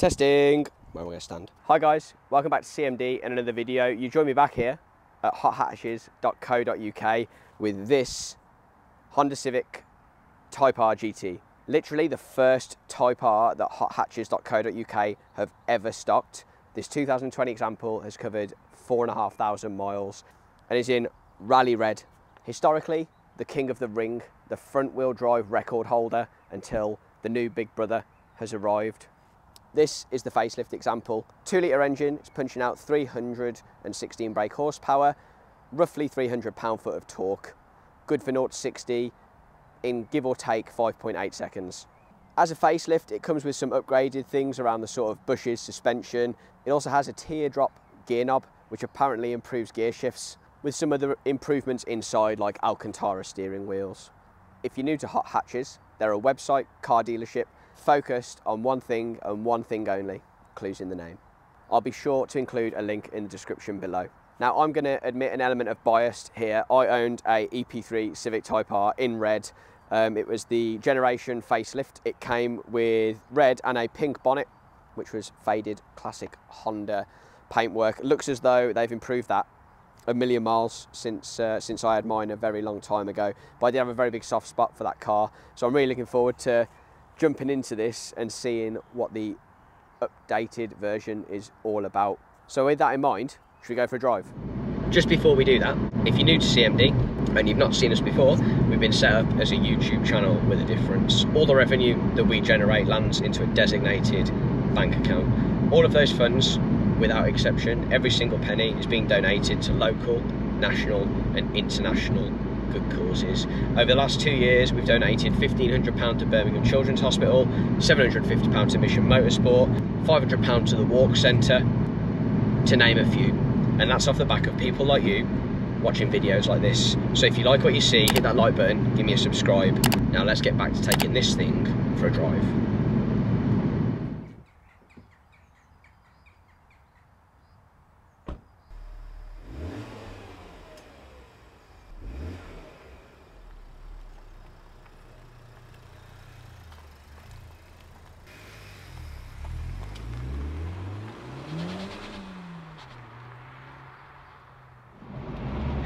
Testing. Where am I going to stand? Hi guys, welcome back to CMD and another video. You join me back here at hothatches.co.uk with this Honda Civic Type R GT. Literally the first Type R that hothatches.co.uk have ever stocked. This 2020 example has covered 4,500 miles and is in rally red. Historically, the king of the ring, the front wheel drive record holder until the new big brother has arrived. This is the facelift example. 2 litre engine, it's punching out 316 brake horsepower, roughly 300 pound-foot of torque. Good for 0-60 in give or take 5.8 seconds. As a facelift, it comes with some upgraded things around the sort of bushes, suspension. It also has a teardrop gear knob, which apparently improves gear shifts, with some other improvements inside like Alcantara steering wheels. If you're new to Hot Hatches, they're a website car dealership focused on one thing and one thing only, clues in the name. I'll be sure to include a link in the description below. Now I'm going to admit an element of bias here. I owned a EP3 Civic Type R in red. It was the generation facelift. It came with red and a pink bonnet, which was faded classic Honda paintwork. It looks as though they've improved that a million miles since I had mine a very long time ago, but I did have a very big soft spot for that car, so I'm really looking forward to jumping into this and seeing what the updated version is all about. So with that in mind, should we go for a drive? Just before we do that, if you're new to CMD and you've not seen us before, we've been set up as a YouTube channel with a difference. All the revenue that we generate lands into a designated bank account. All of those funds, without exception, every single penny is being donated to local, national and international good causes. Over the last 2 years, we've donated £1,500 to Birmingham Children's Hospital, £750 to Mission Motorsport, £500 to the Walk Centre, to name a few. And that's off the back of people like you watching videos like this. So if you like what you see, hit that like button, give me a subscribe. Now let's get back to taking this thing for a drive.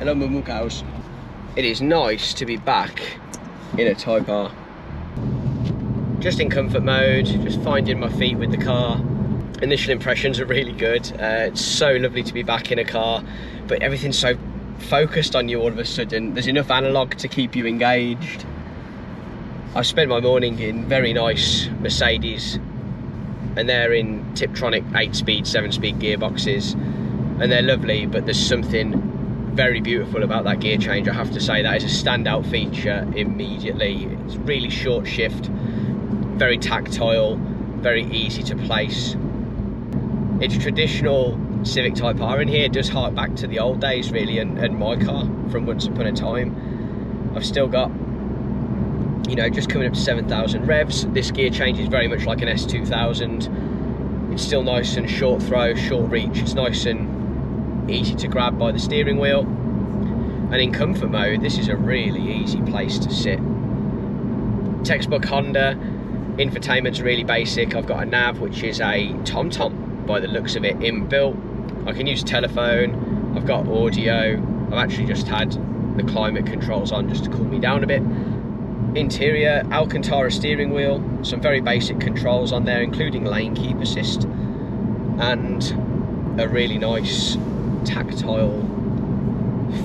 Hello moo moo cows. It is nice to be back in a Type R. Just in comfort mode, just finding my feet with the car. Initial impressions are really good. It's so lovely to be back in a car, but everything's so focused on you all of a sudden. There's enough analog to keep you engaged. I spent my morning in very nice Mercedes, and they're in Tiptronic 8-speed, 7-speed gearboxes, and they're lovely, but there's something very beautiful about that gear change, I have to say. That is a standout feature immediately. It's really short shift, very tactile, very easy to place. It's traditional Civic Type R in here. It does hark back to the old days really, and my car from once upon a time. I've still got, you know, just coming up to 7,000 revs. This gear change is very much like an S2000. It's still nice and short throw, short reach. It's nice and easy to grab by the steering wheel, and in comfort mode this is a really easy place to sit. Textbook Honda, infotainment's really basic. I've got a nav which is a tom-tom by the looks of it, inbuilt. I can use telephone, I've got audio, I've actually just had the climate controls on just to cool me down a bit. Interior, Alcantara steering wheel, some very basic controls on there including lane keep assist, and a really nice tactile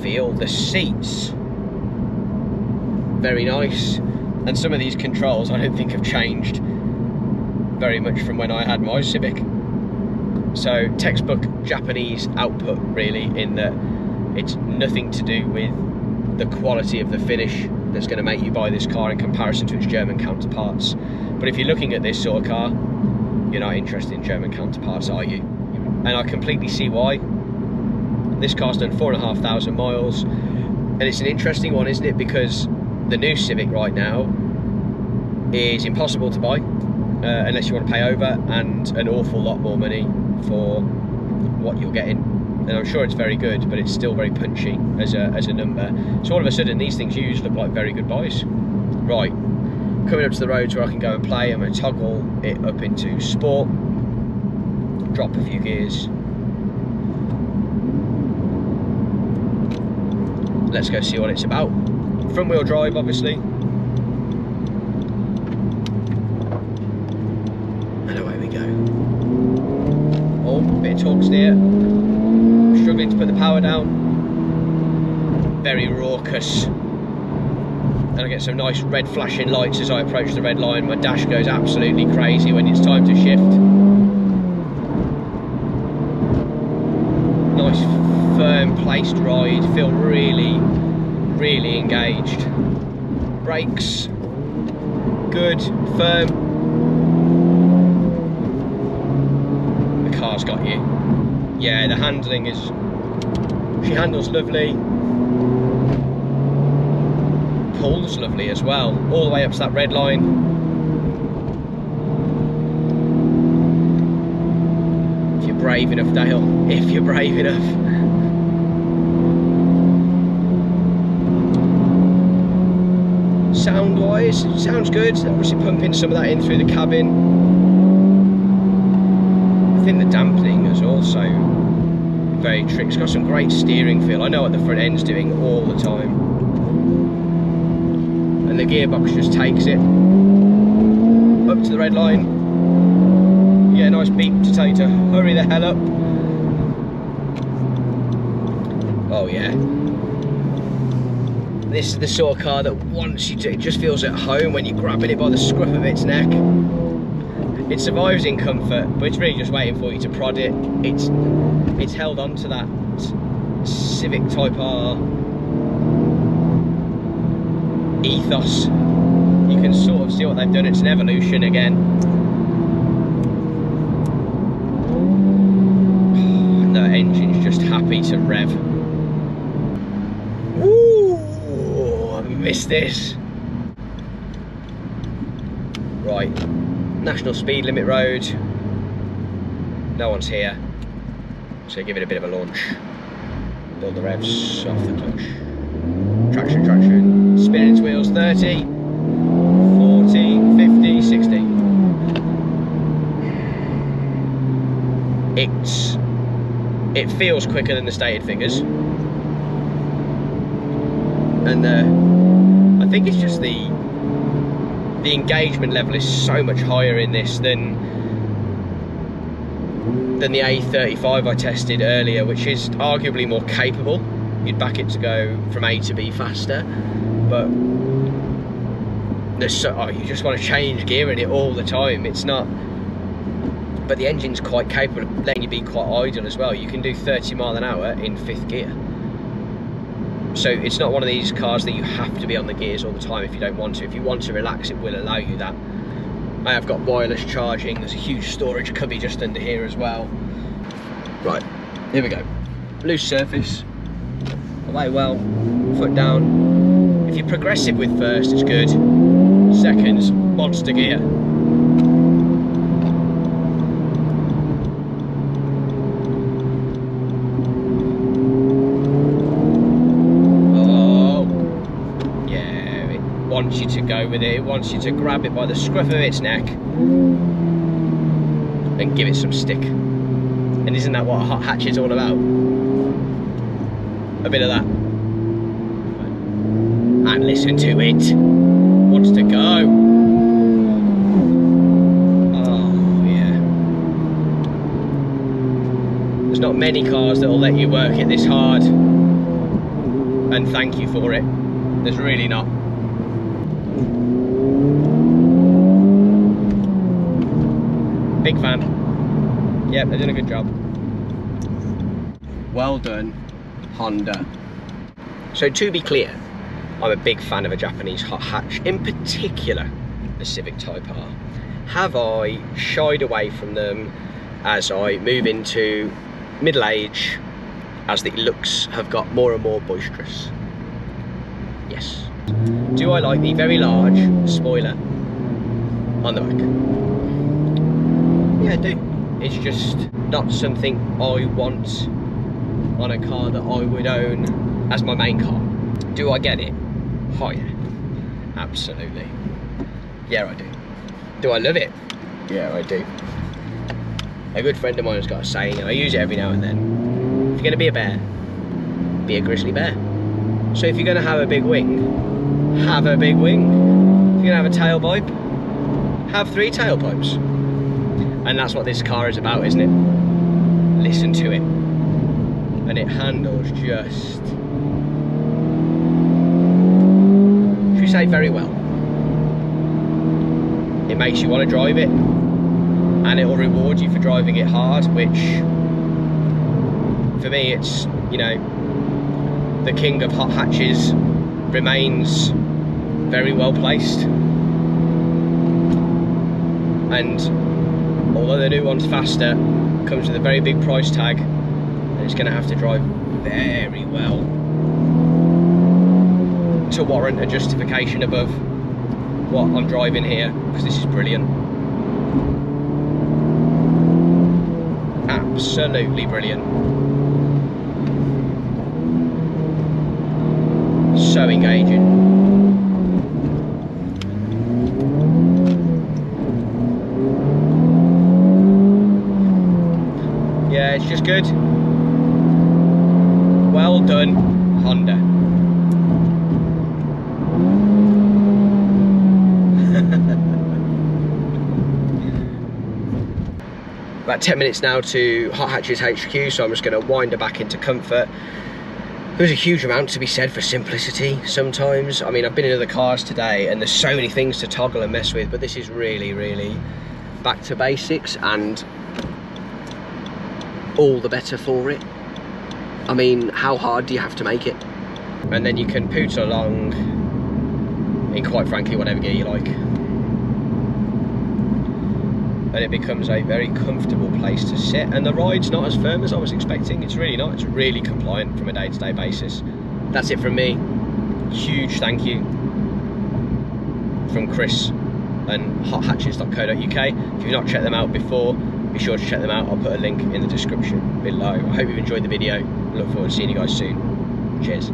feel. The seats, very nice, and some of these controls I don't think have changed very much from when I had my Civic. So textbook Japanese output really, in that it's nothing to do with the quality of the finish that's going to make you buy this car in comparison to its German counterparts. But if you're looking at this sort of car, you're not interested in German counterparts, are you? And I completely see why. This car's done 4,500 miles, and it's an interesting one, isn't it? Because the new Civic right now is impossible to buy unless you want to pay over, and an awful lot more money for what you're getting. And I'm sure it's very good, but it's still very punchy as a number. So all of a sudden, these things used look like very good buys. Right, coming up to the roads where I can go and play, I'm going to toggle it up into sport. drop a few gears. Let's go see what it's about. Front wheel drive, obviously. And away we go. Oh, bit of torque steer. Struggling to put the power down. Very raucous. And I get some nice red flashing lights as I approach the red line. My dash goes absolutely crazy when it's time to shift. Nice firm placed ride, feel really, really engaged. Brakes, good, firm. The car's got you. Yeah, the handling is, she handles lovely. Pulls lovely as well, all the way up to that red line. If you're brave enough, Dale, if you're brave enough. Sound wise, sounds good. Obviously pumping some of that in through the cabin. I think the dampening is also very tricky. It's got some great steering feel. I know what the front end's doing all the time. The gearbox just takes it up to the red line. Yeah, nice beep to tell you to hurry the hell up. Oh yeah, this is the sort of car that wants you to, it just feels at home when you're grabbing it by the scruff of its neck. It survives in comfort, but it's really just waiting for you to prod it. It's held on to that Civic Type R ethos. You can sort of see what they've done. It's an evolution again. And the engine's just happy to rev. Woo! I missed this. Right, national speed limit road. No one's here, so give it a bit of a launch. Build the revs off the clutch. Traction, traction, spinning its wheels, 30, 40, 50, 60. It feels quicker than the stated figures. And I think it's just the engagement level is so much higher in this than the A35 I tested earlier, which is arguably more capable. You'd back it to go from A to B faster, but there's so, oh, you just want to change gear in it all the time. It's not, but the engine's quite capable of letting you be quite idle as well. You can do 30 mile an hour in 5th gear. So it's not one of these cars that you have to be on the gears all the time if you don't want to. If you want to relax, it will allow you that. I have got wireless charging. There's a huge storage cubby just under here as well. Right, here we go. Loose surface. Away well, foot down. If you're progressive with first, it's good. Seconds, monster gear. Oh, yeah, it wants you to go with it. It wants you to grab it by the scruff of its neck and give it some stick. And isn't that what a hot hatch is all about? A bit of that, and listen to it, wants to go. Oh yeah, there's not many cars that will let you work it this hard, and thank you for it. There's really not. Big fan. Yep, they're doing a good job. Well done, Honda. So to be clear, I'm a big fan of a Japanese hot hatch, in particular the Civic Type R. Have I shied away from them as I move into middle age, as the looks have got more and more boisterous? Yes. Do I like the very large spoiler on the back? Yeah, I do. It's just not something I want on a car that I would own as my main car. Do I get it? Oh yeah, absolutely. Yeah, I do. Do I love it? Yeah, I do. A good friend of mine has got a saying, and I use it every now and then. If you're going to be a bear, be a grizzly bear. So if you're going to have a big wing, have a big wing. If you're going to have a tailpipe, have three tailpipes. And that's what this car is about, isn't it? Listen to it. And it handles just... if you say very well. It makes you want to drive it. And it will reward you for driving it hard, which for me, it's, you know, the king of hot hatches remains very well placed. And although the new one's faster, comes with a very big price tag, and it's going to have to drive very well to warrant a justification above what I'm driving here, because this is brilliant. Absolutely brilliant. So engaging. Yeah, it's just good. Well done, Honda. About 10 minutes now to Hot Hatches HQ, so I'm just going to wind her back into comfort. There's a huge amount to be said for simplicity sometimes. I mean, I've been in other cars today and there's so many things to toggle and mess with, but this is really, really back to basics and all the better for it. I mean, how hard do you have to make it? And then you can pootle along in, quite frankly, whatever gear you like. And it becomes a very comfortable place to sit, and the ride's not as firm as I was expecting. It's really not. It's really compliant from a day-to-day basis. That's it from me. Huge thank you from Chris and hothatches.co.uk. If you've not checked them out before, be sure to check them out. I'll put a link in the description below. I hope you've enjoyed the video. I look forward to seeing you guys soon. Cheers.